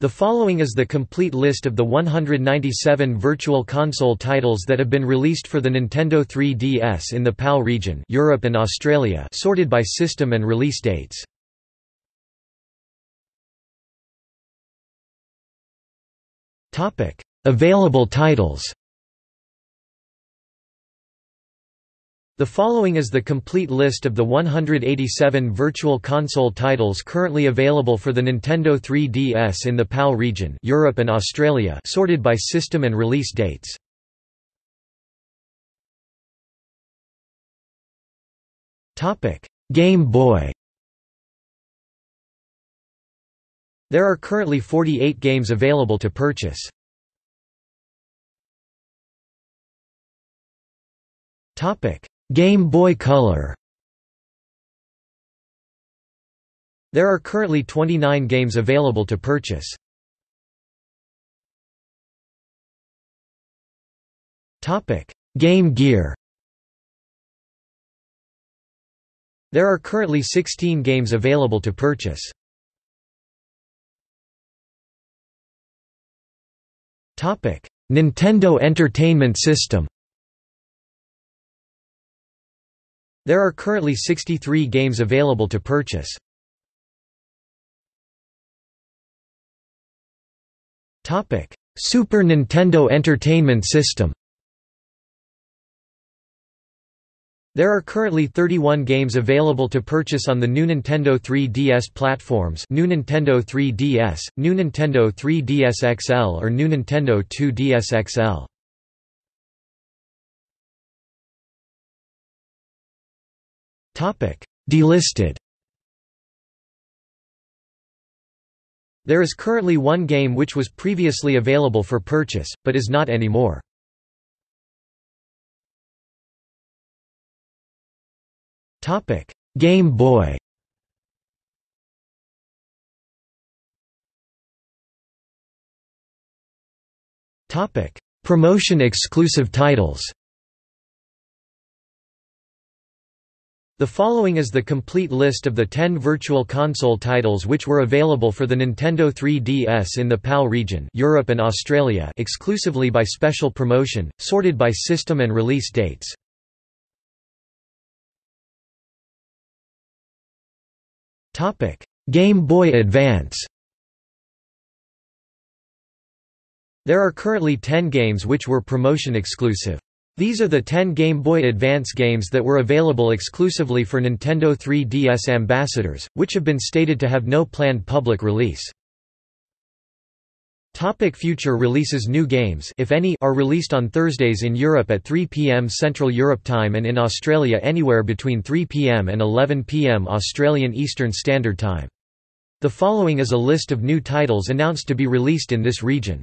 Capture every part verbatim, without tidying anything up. The following is the complete list of the one hundred ninety-seven Virtual Console titles that have been released for the Nintendo three D S in the P A L region, Europe and Australia, sorted by system and release dates. Topic: Available titles. The following is the complete list of the one hundred eighty-seven Virtual Console titles currently available for the Nintendo three D S in the P A L region, Europe and Australia, sorted by system and release dates. Topic: Game Boy. There are currently forty-eight games available to purchase. Topic: Game Boy Color. There are currently twenty-nine games available to purchase. Topic: Game Gear. There are currently sixteen games available to purchase. Topic: Nintendo Entertainment System. There are currently sixty-three games available to purchase. Topic: Super Nintendo Entertainment System. There are currently thirty-one games available to purchase on the new Nintendo three D S platforms, new Nintendo three D S, new Nintendo three D S X L or new Nintendo two D S X L. Topic: Delisted. There is currently one game which was previously available for purchase, but is not anymore. Topic: Game Boy. Topic: Promotion exclusive titles. The following is the complete list of the ten Virtual Console titles which were available for the Nintendo three D S in the P A L region, Europe and Australia, exclusively by special promotion, sorted by system and release dates. Topic: Game Boy Advance. There are currently ten games which were promotion exclusive. These are the ten Game Boy Advance games that were available exclusively for Nintendo three D S ambassadors, which have been stated to have no planned public release. Topic: future releases. New games, if any, are released on Thursdays in Europe at three P M Central Europe Time and in Australia anywhere between three P M and eleven P M Australian Eastern Standard Time. The following is a list of new titles announced to be released in this region.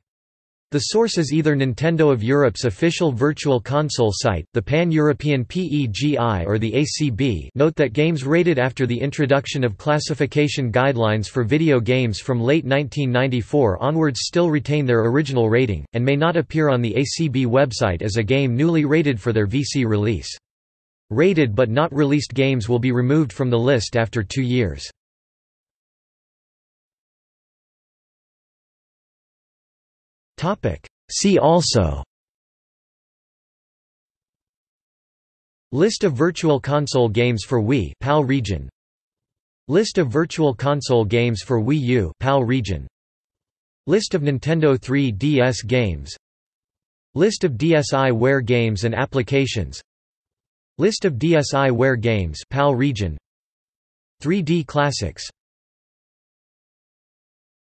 The source is either Nintendo of Europe's official Virtual Console site, the Pan-European P E G I or the A C B. Note that games rated after the introduction of classification guidelines for video games from late nineteen ninety-four onwards still retain their original rating, and may not appear on the A C B website as a game newly rated for their V C release. Rated but not released games will be removed from the list after two years. See also: List of Virtual Console games for Wii P A L region, List of Virtual Console games for Wii U P A L region, List of Nintendo three D S games, List of DSiWare games and applications, List of DSiWare games P A L region, three D classics.